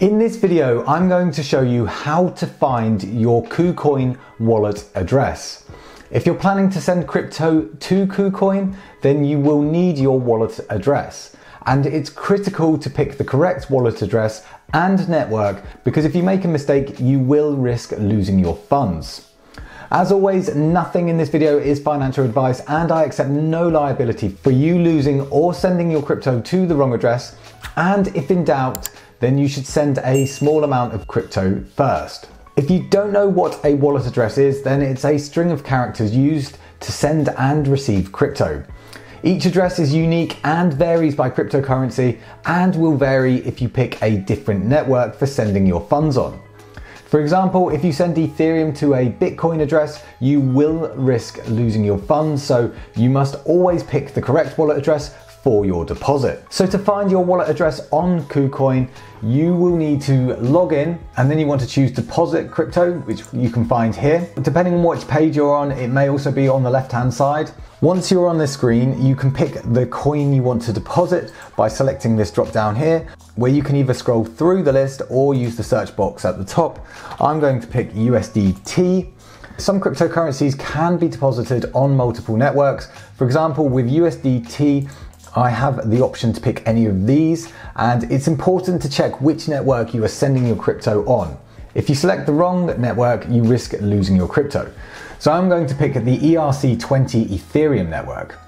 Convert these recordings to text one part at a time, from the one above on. In this video, I'm going to show you how to find your KuCoin wallet address. If you're planning to send crypto to KuCoin, then you will need your wallet address. And it's critical to pick the correct wallet address and network, because if you make a mistake, you will risk losing your funds. As always, nothing in this video is financial advice, and I accept no liability for you losing or sending your crypto to the wrong address. And if in doubt, then you should send a small amount of crypto first. If you don't know what a wallet address is, then it's a string of characters used to send and receive crypto. Each address is unique and varies by cryptocurrency, and will vary if you pick a different network for sending your funds on. For example, if you send Ethereum to a Bitcoin address, you will risk losing your funds, so you must always pick the correct wallet address for your deposit. So to find your wallet address on KuCoin, you will need to log in, and then you want to choose deposit crypto, which you can find here. Depending on which page you're on, it may also be on the left-hand side. Once you're on this screen, you can pick the coin you want to deposit by selecting this drop down here, where you can either scroll through the list or use the search box at the top. I'm going to pick USDT. Some cryptocurrencies can be deposited on multiple networks. For example, with USDT, I have the option to pick any of these, and it's important to check which network you are sending your crypto on. If you select the wrong network, you risk losing your crypto. So I'm going to pick the ERC20 Ethereum network.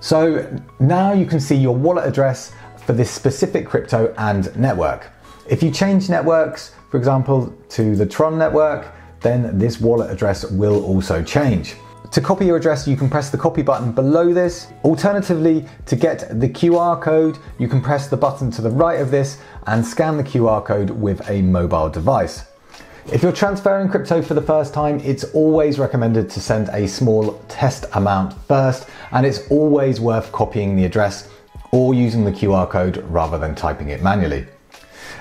So now you can see your wallet address for this specific crypto and network. If you change networks, for example, to the Tron network, then this wallet address will also change. To copy your address, you can press the copy button below this. Alternatively, to get the QR code, you can press the button to the right of this and scan the QR code with a mobile device. If you're transferring crypto for the first time, it's always recommended to send a small test amount first, and it's always worth copying the address or using the QR code rather than typing it manually.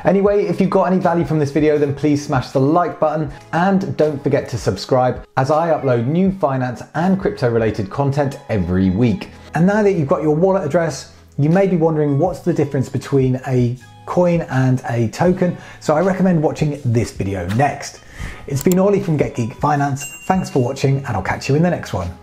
Anyway, if you got any value from this video, then please smash the like button, and don't forget to subscribe, as I upload new finance and crypto related content every week. And now that you've got your wallet address, you may be wondering what's the difference between a coin and a token, so I recommend watching this video next. It's been Ollie from Get Geek Finance. Thanks for watching, and I'll catch you in the next one.